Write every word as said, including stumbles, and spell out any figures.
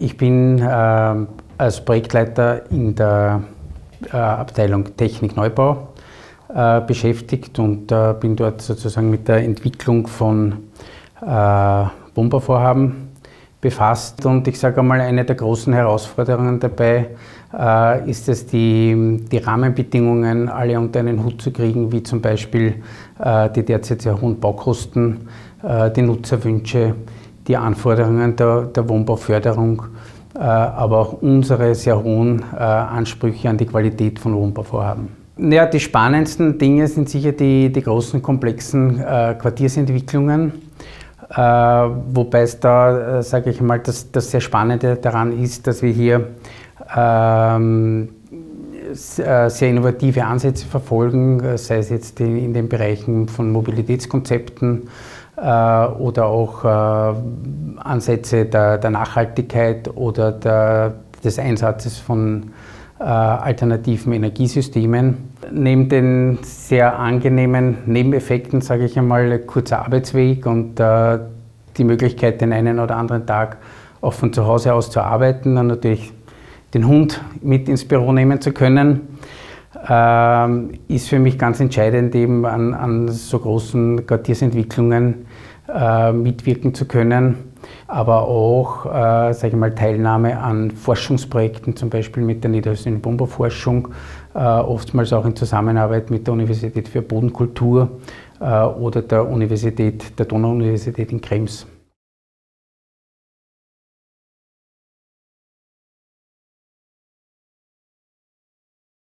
Ich bin äh, als Projektleiter in der äh, Abteilung Technik-Neubau äh, beschäftigt und äh, bin dort sozusagen mit der Entwicklung von äh, Wohnbauvorhaben befasst. Und ich sage einmal, eine der großen Herausforderungen dabei äh, ist es, die, die Rahmenbedingungen alle unter einen Hut zu kriegen, wie zum Beispiel äh, die derzeit sehr hohen Baukosten, äh, die Nutzerwünsche, die Anforderungen der, der Wohnbauförderung, äh, aber auch unsere sehr hohen äh, Ansprüche an die Qualität von Wohnbauvorhaben. Naja, die spannendsten Dinge sind sicher die, die großen, komplexen äh, Quartiersentwicklungen, äh, wobei es da, äh, sage ich mal, das, das sehr Spannende daran ist, dass wir hier ähm, sehr innovative Ansätze verfolgen, sei es jetzt in, in den Bereichen von Mobilitätskonzepten, oder auch äh, Ansätze der, der Nachhaltigkeit oder der, des Einsatzes von äh, alternativen Energiesystemen. Neben den sehr angenehmen Nebeneffekten, sage ich einmal, kurzer Arbeitsweg und äh, die Möglichkeit, den einen oder anderen Tag auch von zu Hause aus zu arbeiten, dann natürlich den Hund mit ins Büro nehmen zu können, äh, ist für mich ganz entscheidend, eben an, an so großen Quartiersentwicklungen mitwirken zu können, aber auch äh, sage ich mal, Teilnahme an Forschungsprojekten, zum Beispiel mit der Niederösterreichischen Wohnbauforschung, äh, oftmals auch in Zusammenarbeit mit der Universität für Bodenkultur äh, oder der Universität, der Donau-Universität in Krems.